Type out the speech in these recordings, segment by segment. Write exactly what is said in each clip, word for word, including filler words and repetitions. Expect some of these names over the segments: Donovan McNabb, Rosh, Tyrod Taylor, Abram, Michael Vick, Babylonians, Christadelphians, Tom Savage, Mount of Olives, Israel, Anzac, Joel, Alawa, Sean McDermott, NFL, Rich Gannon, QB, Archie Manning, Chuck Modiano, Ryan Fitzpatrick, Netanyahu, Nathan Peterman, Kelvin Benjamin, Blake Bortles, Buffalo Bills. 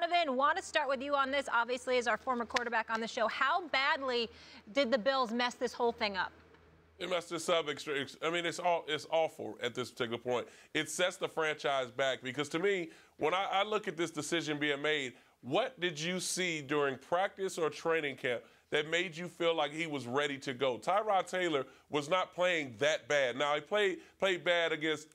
Donovan, want to start with you on this, obviously, as our former quarterback on the show. How badly did the Bills mess this whole thing up? It messed this up. I mean, it's all it's awful at this particular point. It sets the franchise back because, to me, when I, I look at this decision being made, what did you see during practice or training camp that made you feel like he was ready to go? Tyrod Taylor was not playing that bad. Now, he played played bad against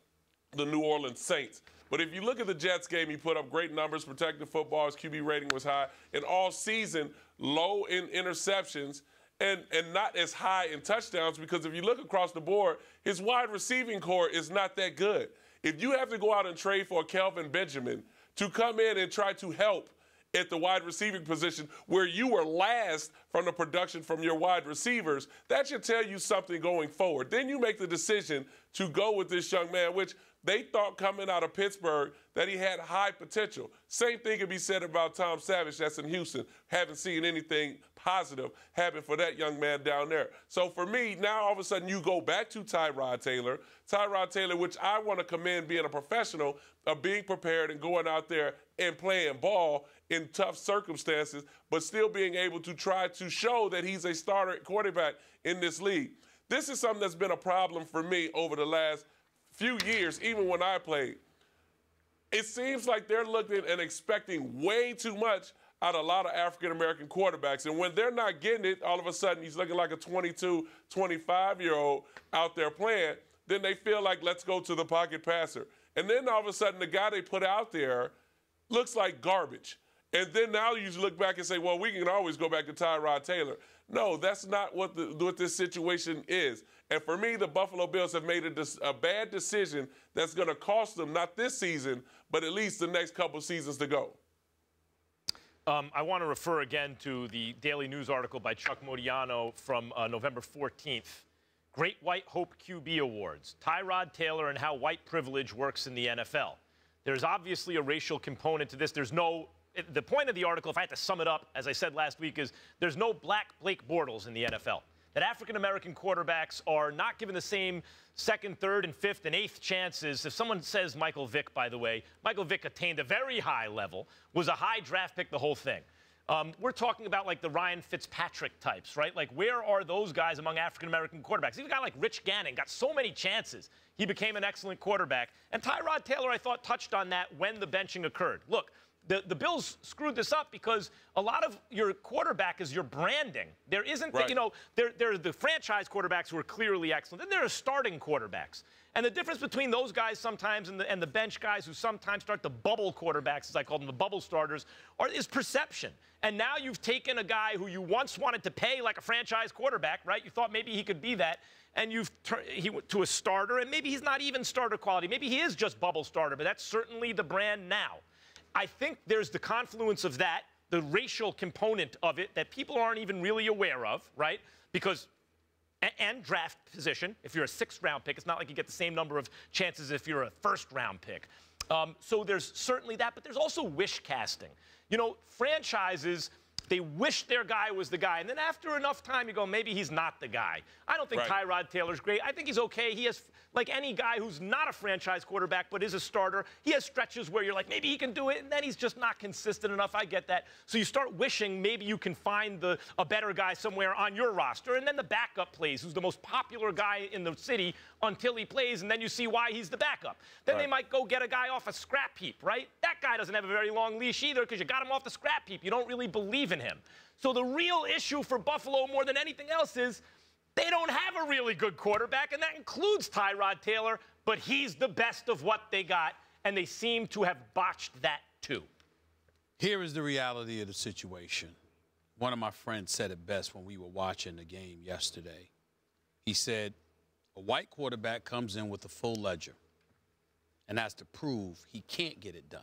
the New Orleans Saints. But if you look at the Jets game, he put up great numbers, protected football, his Q B rating was high, and all season, low in interceptions, and and not as high in touchdowns, because if you look across the board, his wide receiving core is not that good. If you have to go out and trade for Kelvin Benjamin to come in and try to help at the wide receiving position where you were last from the production from your wide receivers, that should tell you something going forward. Then you make the decision to go with this young man, which they thought coming out of Pittsburgh that he had high potential. Same thing can be said about Tom Savage, that's in Houston. Haven't seen anything positive happen for that young man down there. So for me, now all of a sudden you go back to Tyrod Taylor. Tyrod Taylor, which I want to commend being a professional, of being prepared and going out there and playing ball in tough circumstances, but still being able to try to show that he's a starter quarterback in this league. This is something that's been a problem for me over the last few years, even when I played. It seems like they're looking and expecting way too much out of a lot of African-American quarterbacks. And when they're not getting it, all of a sudden he's looking like a twenty-two, twenty-five-year-old out there playing. Then they feel like, let's go to the pocket passer. And then all of a sudden the guy they put out there looks like garbage. And then now you look back and say, well, we can always go back to Tyrod Taylor. No, that's not what, the, what this situation is. And for me, the Buffalo Bills have made a, a bad decision that's going to cost them, not this season, but at least the next couple seasons to go. Um, I want to refer again to the Daily News article by Chuck Modiano from uh, November fourteenth. Great White Hope Q B Awards, Tyrod Taylor and how white privilege works in the N F L. There's obviously a racial component to this. There's no... The point of the article, if I had to sum it up, as I said last week, is there's no black Blake Bortles in the N F L. That African-American quarterbacks are not given the same second, third, and fifth, and eighth chances. If someone says Michael Vick, by the way, Michael Vick attained a very high level, was a high draft pick, the whole thing. Um, we're talking about, like, the Ryan Fitzpatrick types, right? Like, where are those guys among African-American quarterbacks? Even a guy like Rich Gannon got so many chances. He became an excellent quarterback. And Tyrod Taylor, I thought, touched on that when the benching occurred. Look. The, the Bills screwed this up because a lot of your quarterback is your branding. There isn't, right. the, you know, there, there are the franchise quarterbacks who are clearly excellent, and there are starting quarterbacks. And the difference between those guys sometimes and the, and the bench guys who sometimes start the bubble quarterbacks, as I call them, the bubble starters, are, is perception. And now you've taken a guy who you once wanted to pay like a franchise quarterback, right? You thought maybe he could be that. And you've turned him to a starter, and maybe he's not even starter quality. Maybe he is just bubble starter, but that's certainly the brand now. I think there's the confluence of that, the racial component of it that people aren't even really aware of, right? Because, and draft position, if you're a sixth round pick, it's not like you get the same number of chances if you're a first round pick. Um, so there's certainly that, but there's also wish casting. You know, franchises, they wish their guy was the guy, and then after enough time, you go, maybe he's not the guy. I don't think right. Tyrod Taylor's great. I think he's okay. He has, like any guy who's not a franchise quarterback but is a starter, he has stretches where you're like, maybe he can do it, and then he's just not consistent enough. I get that. So you start wishing maybe you can find the, a better guy somewhere on your roster, and then the backup plays, who's the most popular guy in the city until he plays, and then you see why he's the backup. Then right. they might go get a guy off a scrap heap, right? That guy doesn't have a very long leash either because you got him off the scrap heap. You don't really believe in him. So the real issue for Buffalo more than anything else is they don't have a really good quarterback, and that includes Tyrod Taylor, but he's the best of what they got, and they seem to have botched that too. Here is the reality of the situation. One of my friends said it best when we were watching the game yesterday. He said, a white quarterback comes in with a full ledger, and that's to prove he can't get it done.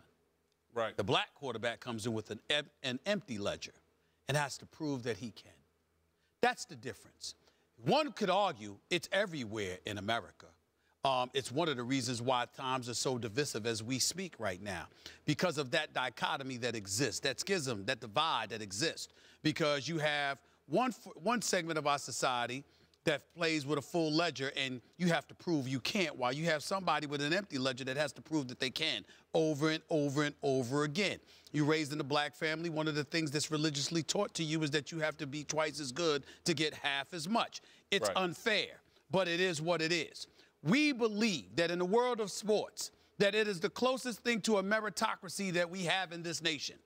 Right. The black quarterback comes in with an, an empty ledger. And has to prove that he can. That's the difference. One could argue it's everywhere in America. Um, it's one of the reasons why times are so divisive as we speak right now, because of that dichotomy that exists, that schism, that divide that exists, because you have one, one segment of our society that plays with a full ledger, and you have to prove you can't, while you have somebody with an empty ledger that has to prove that they can over and over and over again. You're raised in a black family. One of the things that's religiously taught to you is that you have to be twice as good to get half as much. It's right. unfair, but it is what it is. We believe that in the world of sports, that it is the closest thing to a meritocracy that we have in this nation.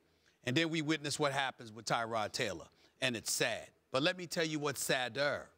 And then we witness what happens with Tyrod Taylor, and it's sad. But let me tell you what's sadder.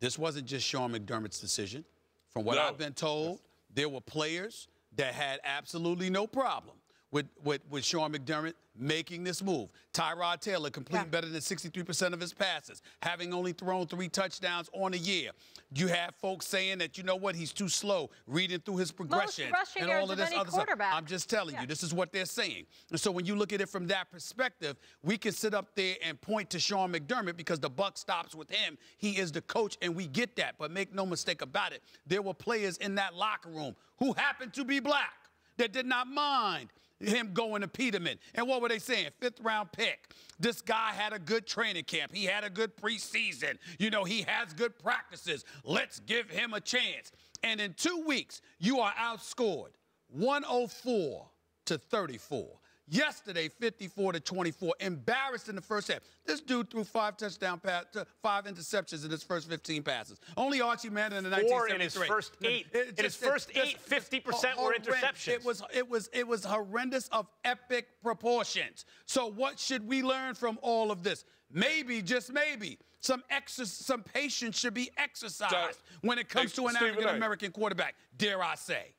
This wasn't just Sean McDermott's decision. From what no. I've been told, there were players that had absolutely no problem with, with, with Sean McDermott making this move. Tyrod Taylor completing yeah. better than sixty-three percent of his passes, having only thrown three touchdowns on a year. You have folks saying that, you know what, he's too slow, reading through his progression and all of this other stuff. I'm just telling yeah. you, this is what they're saying. And so when you look at it from that perspective, we can sit up there and point to Sean McDermott because the buck stops with him. He is the coach, and we get that. But make no mistake about it, there were players in that locker room who happened to be black that did not mind him going to Peterman. And what were they saying? Fifth round pick. This guy had a good training camp. He had a good preseason. You know, he has good practices. Let's give him a chance. And in two weeks, you are outscored one oh four to thirty-four. Yesterday, fifty-four to twenty-four. Embarrassed in the first half. This dude threw five touchdown pass, five interceptions in his first fifteen passes. Only Archie Manning in the nineteen seventy-three. Or in his first eight. It, it, in his first eight, fifty percent were interceptions. It was, it, was, it was horrendous, of epic proportions. So what should we learn from all of this? Maybe, just maybe, some exor some patience should be exercised so, when it comes to an African-American quarterback, dare I say.